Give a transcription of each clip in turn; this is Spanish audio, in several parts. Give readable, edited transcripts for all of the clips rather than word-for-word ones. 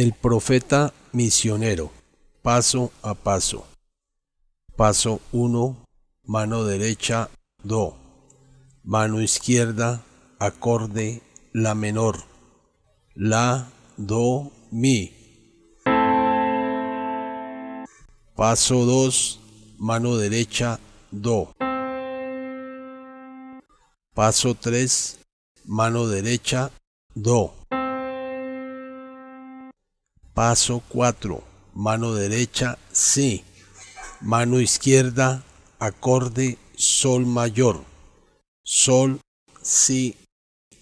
El Profeta Misionero, paso a paso. Paso 1, mano derecha, do. Mano izquierda, acorde, la menor. La, do, mi. Paso 2, mano derecha, do. Paso 3, mano derecha, do. Paso 4, mano derecha, si. Mano izquierda, acorde, sol mayor. Sol, si,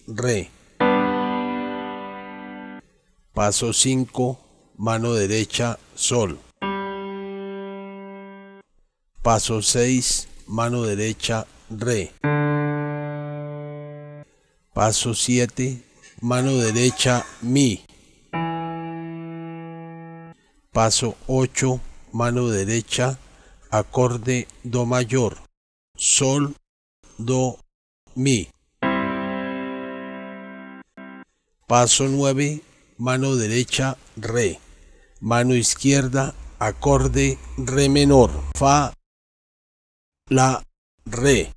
re. Paso 5, mano derecha, sol. Paso 6, mano derecha, re. Paso 7, mano derecha, mi. Paso 8, mano derecha, acorde, do mayor, sol, do, mi. Paso 9, mano derecha, re. Mano izquierda, acorde, re menor, fa, la, re.